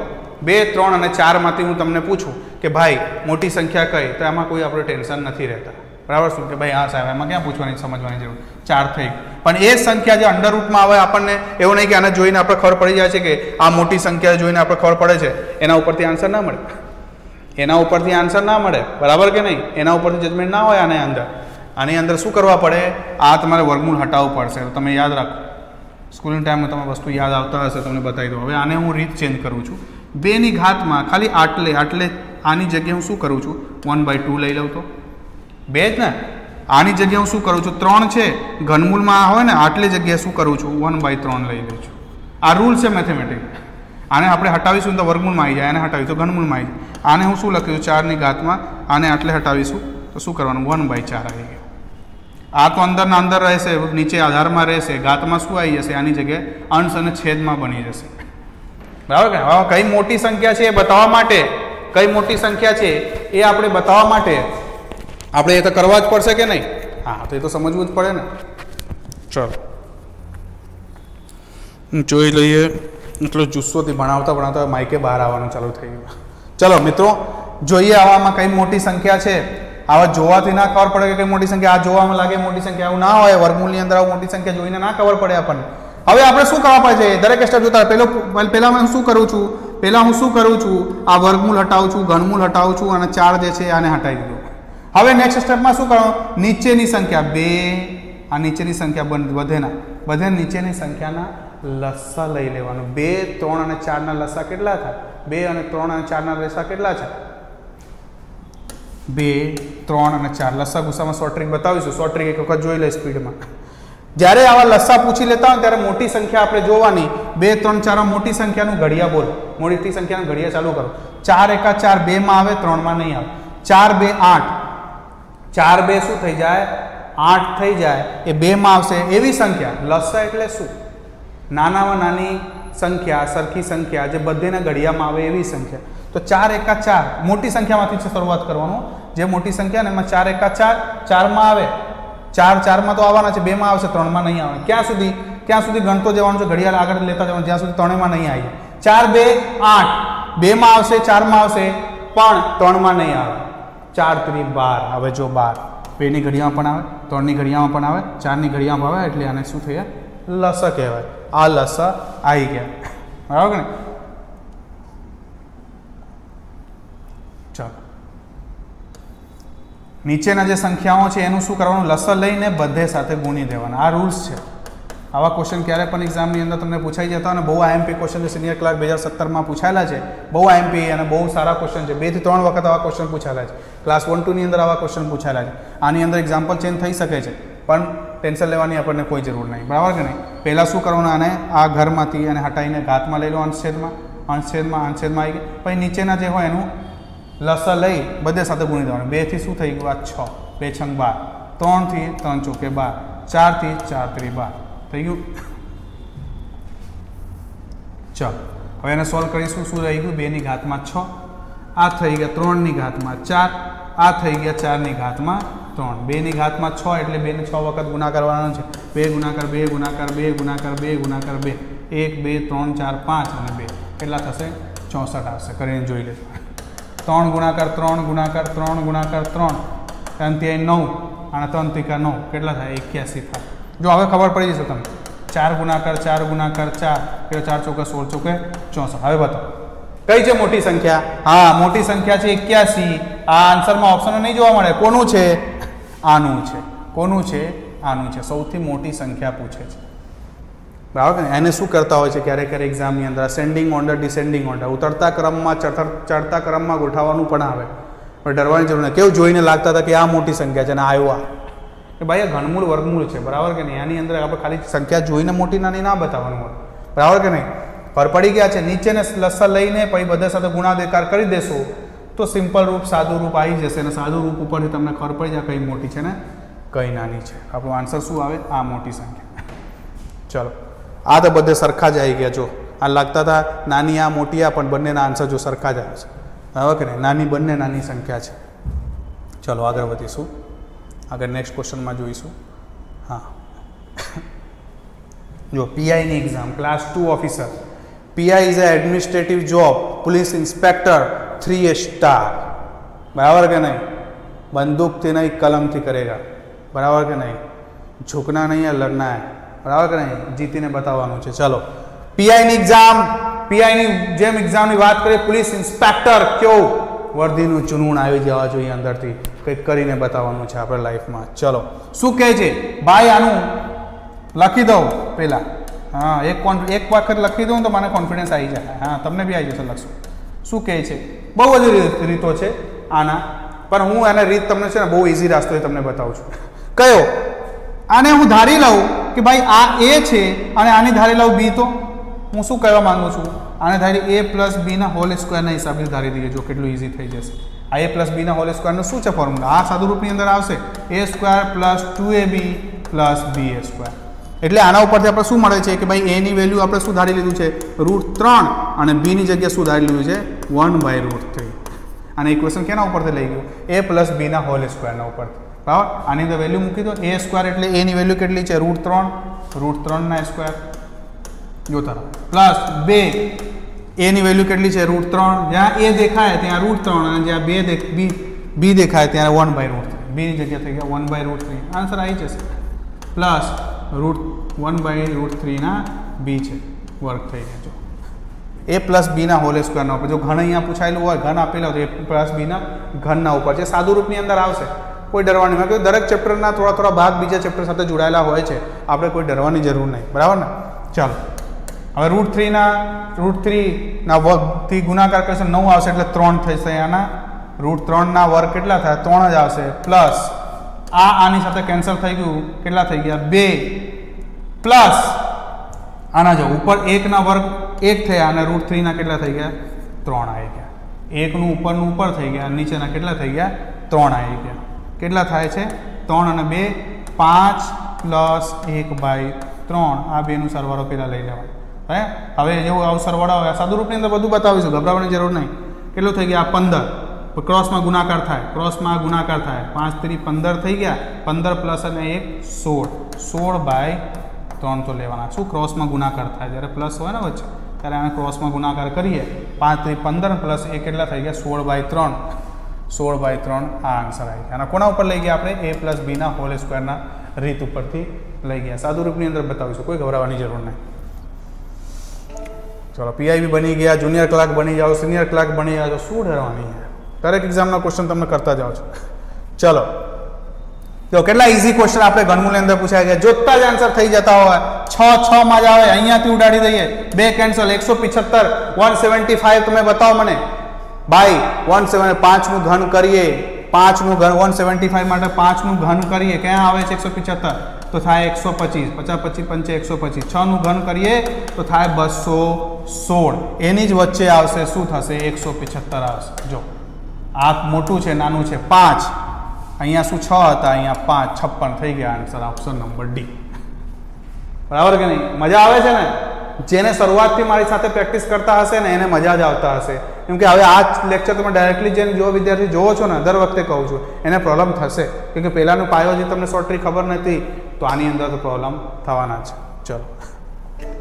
बे त्रण अने चार मांथी हूँ तमने पूछूँ कि भाई मोटी संख्या कई तो एमां कोई आपणे टेन्शन नहीं रहता बराबर शू कि भाई हाँ साहब एम क्या पूछवा समझवा जरूर चार थी पर ए संख्या जो अंडर रूट में आए आपने एवं नहीं कि आने जी आप खबर पड़ी जाए कि आ मोटी संख्या जी आप खबर पड़े है एना पर आंसर ना मे एना पर आंसर ना मे बराबर के नहीं एना पर जजमेंट ना हो आने अंदर आनी अंदर शू करवा पड़े आ तेरे वर्गमूल हटाव पड़ से तो तब याद रखो स्कूल टाइम में तब वस्तु याद आता हे तक बताई दो। हम आने हूँ रीत चेन्ज करूँ छूँ बे घात में खाली आटले आटले आनी जगह हूँ शू करूँ छूँ वन बाय टू लई लू तो बेज ने आनी जगह हूँ शू करूँ छूँ त्रण है घनमूल में हो आटली जगह शू करूँ छूँ वन बाय त्रण लई लूँ छूँ आ रूल है मैथेमेटिक्स आने आप हटावीशू तो वर्गमूल में आई जाए आने हटावी तो घनमूल में आई जाए आने हूँ शू लख्यू चार नी घात में आने आटले हटावीशू तो शू करवानुं वन बाय चार आई गया आ तो अंदर ना अंदर रहेशे नीचे आधार में रहेशे घात में शू आई जशे आनी जगह अंश अने छेद में बनी जशे बराबर के हवे कई मोटी संख्या है बतावा माटे कई मोटी संख्या है ये आपणे बतावा माटे આપણે એ તો કરવા જ પડશે કે નહીં हाँ तो ये तो समझवूज पड़े ना। चलो જોઈ લઈએ એટલો જુસ્સોથી ભણાવતા ભણાવતા માઈકે બહાર આવવાનું ચાલુ થઈ ગયું। ચલો મિત્રો જોઈએ આવામાં કઈ મોટી સંખ્યા છે। આવા જોવાથી ના ખબર પડે કે કઈ મોટી સંખ્યા, આ જોવામાં લાગે મોટી સંખ્યા, આવું ના હોય વર્ગમૂળની અંદર આ મોટી સંખ્યા જોઈને ના ખબર પડે આપણને। હવે આપણે શું કરવા પડે છે દરેક સ્ટેપ જોતા પહેલો પહેલા હું શું કરું છું પહેલા હું શું કરું છું આ વર્ગમૂળ હટાવું છું, ઘનમૂળ હટાવું છું અને ચાર જે છે આને હટાવી દીધું। હવે નેક્સ્ટ સ્ટેપમાં શું કરવાનું નીચેની સંખ્યા બે આ નીચેની સંખ્યા બન વધેના વધે નીચેની સંખ્યાના લસા લઈ લેવાનો। બે ત્રણ અને ચાર ના લસા કેટલા થાય? બે અને ત્રણ અને ચાર ના લસા કેટલા છે? બે ત્રણ અને ચાર લસા ગુસામાં શોર્ટ ટ્રિક બતાવીશું। શોર્ટ ટ્રિક એક વખત જોઈ લે સ્પીડમાં। જ્યારે આવા લસા પૂછી લેતા હોય ત્યારે મોટી સંખ્યા આપણે જોવાની। બે ત્રણ ચાર મોટી સંખ્યાનું ઘડિયા બોલો, મોટી સંખ્યાનું ઘડિયા ચાલુ કરો। ચાર એકા ચાર બે માં આવે ત્રણ માં નહીં આવે। ચાર બે આઠ, चार बे शू थी जाए आठ थी जाए बे में आवशे एवी संख्या लसा एटले शू नाना में नानी संख्या सरखी संख्या जो बधेना घड़िया में आवे एवी संख्या। तो चार एका चार मोटी संख्या में शुरुआत करवानो जे मोटी संख्या ने चार एका चार चार में आवे चार चार में तो आवाना छे बे में आवशे त्रण में नहीं आवे। क्या सुधी क्या सुधी गणतो जवानो छे घड़ियाळ आगळ लेता जवानो ज्यां सुधी त्रण में नहीं आवी। चार बे आठ बे में आवशे चार में आवशे पण त्रण में नहीं आवे। चार त्री बार हवे जो बार बेनी घड़िया में आवे त्रणनी घड़िया में आवे चारनी घड़िया में आवे एटले आने शुं थया लसा कहेवाय। आ लसा आई गया बराबर ने। चलो नीचेना जे संख्याओं छे एनुं शुं करवानुं लसा लईने बधे साथे गुणी देवाना। आ रूल्स छे। आवा क्वेश्चन क्यारे पण एग्जाम नी अंदर तमने पूछाई जता होय। बहु आईएमपी क्वेश्चन जो सीनियर क्लार्क दो हज़ार सत्रह में पूछायेला है बहु आईएमपी और बहुत सारा क्वेश्चन है। बे थी त्रण वखत आवा क्वेश्चन पूछायेला है। क्लास वन टू नी अंदर आवा क्वेश्चन पूछायेला है। आनी अंदर एक्जाम्पल चेन्ज थई सके छे पण टेन्शन लेवानी आपणे कोई जरूर नहीं। बराबर के नहीं। पहला शुं करवानुं आने आ घरमांथी आने हटावीने घातमां लई लो अंशछेदमां अंशछेदमां अंशछेदमां आई गई। पण नीचेना जे होय एनुं लसा लई बधे साथे गुणी देवानुं। बे थी शुं थई गयुं आ छ बे छ बार त्रण थी त्रण चौके बार चार थी चार त्री बार थी गयु। चलो हम एने सॉल्व करीशुं। शुं रही गयुं बे नी घात में छ आ थी गया त्रण नी घात में चार आ थी गया चार नी घात में त्रण बे नी घात में छ एटले बे ने छ वखत गुणा करवानो छे। बे गुणाकार बे गुणाकार बे गुणाकार बे गुणाकार बे एक बे त्रण चार पांच अने बे एटला थशे चौसठ आवशे। करीने जोई लेजो त्रण गुणाकार त्रण गुणाकार त्रण गुणाकार त्रण त्रण त्रिया नौ अने त्रण त्रिका नौ केटला थाय एक्यासी थाय। जो हमें खबर पड़ी जैसे तब चार गुणाकार चार गुणाकार चार चार चौके सोल चौके चौसठ। हमें बताओ कई है मोटी संख्या? हाँ मोटी संख्या है इक्यासी। आ आंसर में ऑप्शन नहीं जवा मळे। कोनु छे? आनु छे। कोनु छे? आनु छे। सौथी मोटी संख्या पूछे छे। बराबर एने शू करता हो क्यारे क्यारे एक्जाम अंदर असेंडिंग ऑर्डर डिसेंडिंग ऑर्डर उतरता क्रम में चढ़ता क्रम में गोठावानुं पण आवे। पण डरवानी जरूर नहीं। केवुं जोईने लगता था कि आ मोटी संख्या है आव्या कि भाई आ घनमूल वर्गमूल है। बराबर के नहीं। आनी अंदर आपणे खाली संख्या जोईने मोटी नानी ना बताववानी होय। बराबर के नहीं। पर पड़ी गया है नीचेने लसा लईने पछी बधा साथे गुणाकार करी देशो तो सीम्पल रूप सादु रूप आई जशे अने सादु रूप उपरथी तमने खबर पड़ी जशे कई मोटी है ने कई नानी है। आपणो आंसर शुं आवे? आ मोटी संख्या। चलो आ तो बधे सरखा ज आई गया। जो आ लगता था नानी आ मोटी आ पण बंनेना आंसर जो सरखा ज आवे छे। बराबर के नहीं। नानी बंने नानी संख्या है। चलो आगळ वधीशुं। अगर नेक्स्ट क्वेश्चन में जोईशुं। हाँ जो पीआई नी exam class two officer PI is a administrative job police inspector three star. बराबर के नहीं। बंदूक थी नहीं कलम थी करेगा। बराबर के नहीं। झुकना नहीं है लड़ना है। बराबर के नहीं। जीती ने बतावानुं छे। चलो पीआई नी एक्जाम पीआई नी जेम एक्जाम नी वात करीए पुलिस इंस्पेक्टर क्यों वर्दीनुं जुनून आवी जवा जोईए अंदरथी। કંઈક કરીને બતાવવાનું છે આપણા લાઈફમાં। ચલો શું કહે છે ભાઈ? આનું લખી દઉં પહેલાં। હા એક એક વખત લખી દઉં તો મને કોન્ફિડન્સ આવી જાય। હા તમને બી આવી જશે લખશો। શું કહે છે? બહુ બધી રીતો છે આના પર। હું આને રીત તમને છે ને બહુ ઇઝી રાસ્તો એ તમને બતાવું છું કયો। આને હું ધારી લઉં કે ભાઈ આ એ છે અને આને ધારી લઉં બી, તો હું શું કહેવા માગું છું? આને ધારી એ પ્લસ બીના હોલ સ્ક્વેરના હિસાબે ધારી દઈએ। જો કેટલું ઇઝી થઈ જશે। आ ए प्लस बी ना होल स्क्वायर शू है फॉर्म्यूला? आ सादू रूप अंदर आवशे A square plus two A B plus B A square. एटले आना उपरथी आपणे शुं मळे छे कि भाई ए नी वेल्यू आपणे शुं धारी लीधुं छे रूट त्रण अने बी नी जग्याए शुं धारी लीधुं छे वन बाय रूट थ्री। आने इक्वेशन केना उपरथी लई गयुं? ए प्लस बी ना होल स्क्वायर ना उपरथी। बराबर आनी अंदर वेल्यू मूकी दो ए स्क्वायर एटले ए नी वेल्यू केटली छे रूट त्रण रूट त्रण ना स्क्वायर जोता रहो प्लस बे ए नी वेल्यू केटली छे रूट त्रण ज्यां ए देखाय त्यां रूट त्रण अने ज्यां बे देख बी बी देखाय त्यां वन बाय रूट त्रण बी नी जग्या थई गया one by root three answer आई जशे plus root one by root three ना बी छे वर्ग थई गया जो A plus B whole square जो घन अँ पूछायेलू हो घन आपेला तो ए प्लस बी घन पर सादुरूपनी अंदर आवशे कोई डरवा नहीं क्योंकि दरेक चैप्टरना थोड़ा थोड़ा भाग बीजा चैप्टर साथ जोड़ायेला होय छे आपणे कोई डरवानी जरूर नहीं बराबर ने। चलो हवे रूट थ्री ना रूट थ्री ना वर्गथी गुणाकार करशे नौ आवशे एटले त्रण थशे आना रूट त्रण ना वर्ग केटला थाय त्रण ज आवशे प्लस आ आनी साथे केन्सल थई गयुं केटला थई गया बे प्लस आना जो ऊपर एक ना वर्ग एक थया अने रूट थ्री ना केटला थई गया त्रण आई गया एक नू ऊपर नू ऊपर थई गया नीचे ना केटला थई गया त्रण आई गया केटला थाय छे त्रण अने बे पांच प्लस एक बाय त्रण आ बेनो सरवाळो पेला लई लेवाय हवे हवे जेवो आव सरवाळो आवे सादुरूपनी अंदर बधुं बतावीशुं गभरावानी जरूर नहीं। केटलो थई गया पंदर क्रॉस में गुणाकार थाय क्रॉस में गुणाकार थाय पांच थी पंदर थई गया पंदर प्लस अने एक सोळ सोळ बाय त्रण तो लेवाना छूं क्रॉस में गुणाकार थाय ज्यारे प्लस होय ने वच्चे त्यारे आने क्रॉस में गुणाकार करिए पांच त्रि पंदर प्लस एक केटला थई गया सोळ बाय त्रण सोळ बाय त्रण आ आंसर आई गया। कोना उपर लई गया आपणे ए प्लस बी ना होल स्क्वायरना रीत उपरथी लई गया सादुरूपनी अंदर बतावीशुं कोई गभरावानी जरूर नहीं। चलो पीआईबी बनी गया जुनियर क्लार्क बनी जाओ सीनियर क्लार्क बनी जाओ शू डरवानी है दरेक एक्जामना क्वेश्चन तमने करता जाओ छो। चलो तो केटला इजी क्वेश्चन आपणे घनमूलनी अंदर पूछाया गया जोता ज आंसर थई जता होय छ छ मां ज आवे अहींयाथी उडाडी दઈએ बे कैंसल एक सौ पचहत्तर एक सौ पचहत्तर તમે બતાવો મને ભાઈ एक सौ पचहत्तर पाँच નું ઘન કરીએ पाँच નું ઘન एक सौ पचहत्तर માટે पाँच નું ઘન કરીએ ક્યાં આવે છે एक सौ पचहत्तर તો થાય एक सौ पच्चीस पचास पच्चीस एक सौ पच्चीस छ નું ઘન કરીએ તો થાય दो सौ सोलह એની જ વચ્ચે આવશે શું થશે एक सौ पचहत्तर આવશે જો આ મોટું છે નાનું છે पाँच अहीं शू छ हता अहीं पांच छप्पन थई गया आंसर ऑप्शन नंबर डी बराबर के नहीं। मजा आवे छे ने जेने शरूआतथी मारी साथे प्रेक्टिस करता हशे ने एने मजा ज आवता हशे एम के हवे आ लेक्चर तमे डायरेक्टली जेने जो विद्यार्थी जोवो छो ने दर वखते कहूं छुं एने प्रॉब्लम थशे क्योंकि पहेलानो पायो जे तमने शॉर्ट ट्रिक खबर नथी तो आनी अंदर तो प्रॉब्लम थवाना छे। चलो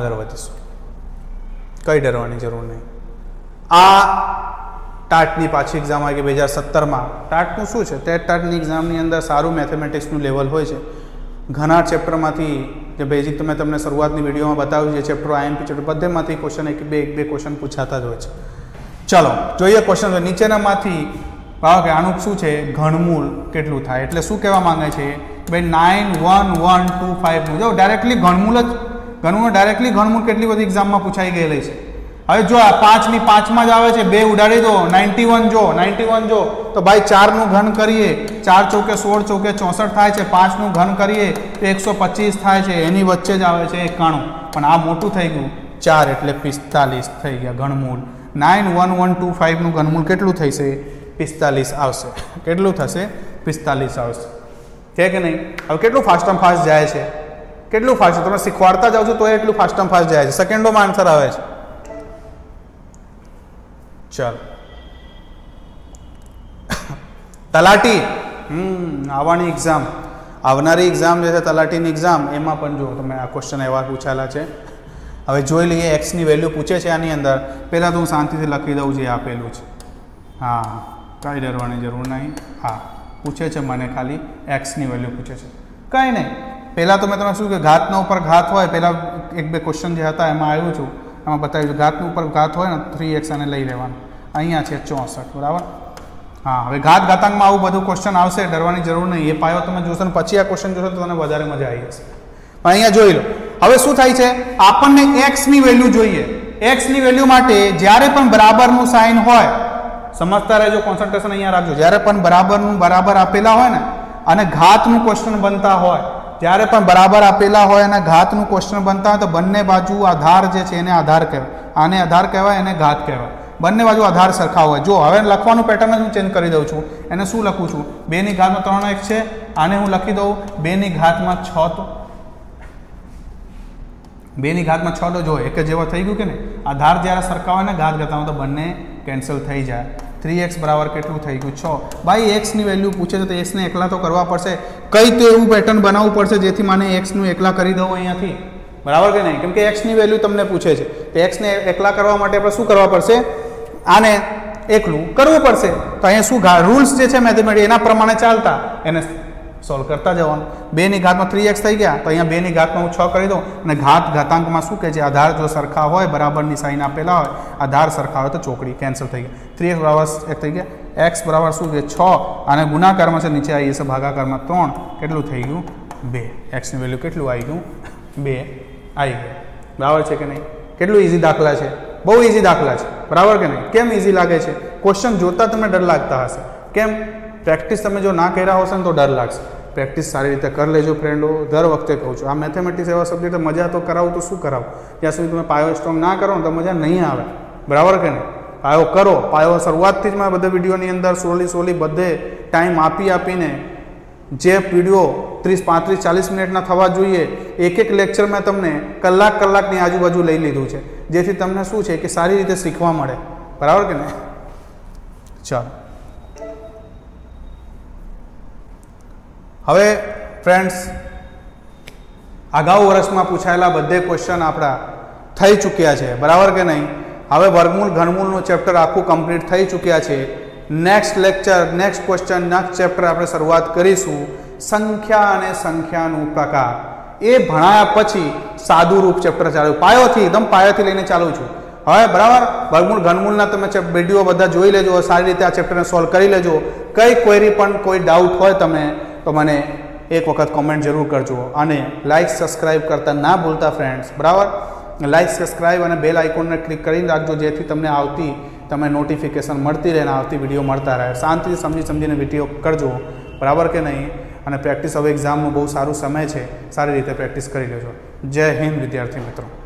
आगळ वधीशुं कई डरवानी जरूर नहीं। आ टाटनी पाछी एक्जाम आई गई बे हज़ार सत्तर में टाटनू शू है टेट टाटनी एक्जाम अंदर सारू मैथमेटिक्स लेवल हो घना चैप्टर में बेजिक तो मैं तमने शुरुआत वीडियो में बताव्यू चैप्टर आईएमपी चैप्टर बधे में क्वेश्चन एक बे एक बे क्वेश्चन पूछाता ज हो। चलो जो क्वेश्चन नीचेना भाव के आनु शू है घनमूल केटलू थाय एटले शू कहवा मांगे छे भाई nine one one two five जो डायरेक्टली घनमूल घनमूल डायरेक्टली घनमूल केटली बधी एक्जाम में पूछाई गयेली है। हवे जो पांच नी पांच मां ज आवे छे बे उडाड़ी दो इक्यानवे जो इक्यानवे जो तो भाई चार नु घन करिए चार चौके सोल चौके चौसठ थाय छे पाँच नु घन करिए एक सौ पच्चीस थाय छे एनी वच्चे ज आवे छे एकाणु पण आ मोटू थई गयुं चार एटले पिस्तालीस थई गया घनमूल nine one one two five नु घनमूल केटलू थई छे पिस्तालीस आवशे केटलू थशे पिस्तालीस आवशे ठीक है नहीं। हवे केटलू फास्ट एम फास्ट जाए छे केटलू फास्ट तमने शीखवाडता जाओ छो तो एटलू फास्ट एम फास्ट जाए छे सेकंडो मां आंसर आवे छे। चलो तलाटी हम्म आवानी एग्जाम आवनारी एग्जाम जे छे तलाटीनी एग्जाम एमां पण जो तमे आ क्वेश्चन एवा पूछायेला छे। हवे जोई लईए एक्स नी वेल्यू पूछे छे आनी अंदर पहेला तो हूँ शांतिथी लखी दऊं जे आपेलुं छे हाँ कई डरवानी जरूर नहीं। हाँ पूछे छे मने खाली एक्स नी वेल्यू पूछे छे कई नहीं पहेला तो मैं तमने शुं के घातना उपर घात होय पहेला एक बे क्वेश्चन जे हता एमां आव्युं छुं आमां बताव्युं घातना उपर घात होय ने थ्री एक्स आने लई लेवानुं अहींया छे चौसठ बराबर। हाँ हवे घात घातांक में आवुं बधुं क्वेश्चन आवशे डरवानी जरूर नहीं ए पायो तमे जोशो ने पछी आ क्वेश्चन जोशो तो तमने वधारे मजा आई जशे पण अहींया जोई लो हवे शुं थाय छे आपणने x नी वेल्यू जोईए x नी वेल्यू माटे ज्यारे पण बराबरनुं साइन होय समजता रहेजो कॉन्सन्ट्रेशन अहींया राखजो ज्यारे पण बराबरनुं बराबर आपेला होय ने अने घातनुं क्वेश्चन बनता होय त्यारे पण बराबर आपेला होय अने घातनुं क्वेश्चन बनता होय तो बंने बाजू आधार जे छे एने आधार कहेवाय आने आधार कहेवाय अने घात कहेवाय बंने बाजू आधार सरखा हो जो हवे लखवानुं पेटर्न हूँ चेन्ज करी दऊं छूं एने शुं लखूं छूं बे नी घात में त्रण एक्स छे आने हूँ लखी दऊं बे नी घात में छ तो बे नी घात में छ तो जो एक जेवो थई गयुं के ने आधार ज्यारे सरखा होय ने घात घटावो तो बंने केन्सल थई जाए थ्री एक्स बराबर केटलू थी गयु छ। भाई एक्स की वेल्यू पूछे तो एक्स ने एकला तो करवा पड़ से कई तो एवं पेटर्न बनाव पड़ से जेथी माने एक्स न एकला कर दऊँ अहींथी बराबर के नहीं, क्योंकि एक्स की वेल्यू तमने पूछे तो एक्स ने एकला करवा माटे आपणे शुं करवा पड़ से आने एकलू करव पड़ से। तो अहीं शुं रूल्स जे छे मैथमेटिक्स एना प्रमाणे चालता एने सॉल्व करता जवानुं। बे नी घात में थ्री एक्स थी गया तो अहीं बे नी घात में हूँ छ करी दूँ अने घात घातांक में शू कहे आधार जो सरखा होय बराबर नी साइन आपेला होय आधार सरखा होय तो चोकड़ी केन्सल थी गई। थ्री एक्स बराबर एक थी गया एक्स बराबर शू के छ अने गुणाकार में से नीचे आई से भागाकार में त्रण केटलू थी गयु बे। एक्स नी वेल्यू केटलू आई गयु बे आई गई बराबर है कि नहीं। केटलू इजी दाखला है, बहु इजी दाखला है बराबर के नहीं। केम इजी लगे क्वेश्चन जोता तमने डर लगता हे केम, प्रेक्टिस तमे जो ना कर्या होशे तो डर लागशे। प्रेक्टिस सारी रीते कर लेजो फ्रेंडो, दर वखते कहूँ छूं आ मैथमेटिक्स एवा सब्जेक्ट मजा तो कराव तो शू कराव, त्यां सुधी तमे पायो स्ट्रोंग ना करो तो मजा नहीं आवे बराबर के नहीं। पायो करो, पायो शुरुआत थी ज मैं बधे विडियोनी अंदर सोली सोली बधे टाइम आपी आपीने जे वीडियो तीस पैंतीस चालीस मिनिटना थवा जोईए एक एक लेक्चर में तमने कलाक कलाकनी आजूबाजू लई लीधुं छे, जेथी तमने शुं छे के सारी रीते शीखवा मळे बराबर के नहीं। चलो हवे फ्रेंड्स आगाऊ वर्षमां पूछायेला बधे क्वेश्चन आपड़ा थई चूक्या छे बराबर के नहीं। हवे वर्गमूल घनमूलनुं चेप्टर आखुं कम्प्लीट थई चूक्या छे। Next lecture next question next chapter आपणे शरूआत करीशुं संख्या अने संख्यानो प्रकार। ए भणाया पछी सादू रूप चैप्टर चालू पायोथी एकदम पायोथी लईने चालू छूं हवे बराबर। वर्गमूल घनमूलना तमे विडियो बधा जोई लेजो, सारी रीते आ चैप्टरने सॉल्व करी लेजो। कई क्वेरी पण कोई डाउट होय तमने तो मने एक वखत कमेंट जरूर करजो अने लाइक सब्सक्राइब करता ना भूलता फ्रेंड्स बराबर। लाइक सब्सक्राइब अने बेल आइकॉनने क्लिक करी राखजो जेथी तमने आवती तमे नोटिफिकेशन मळती रहे, आवती विडियो मळता रहे। शांति समझी समझीने विडियो करजो बराबर के नहीं। अने प्रेक्टिस हवे एग्जामनो बहुत सारू समय है, सारी रीते प्रेक्टिस करी लेजो। जय हिंद विद्यार्थी मित्रों।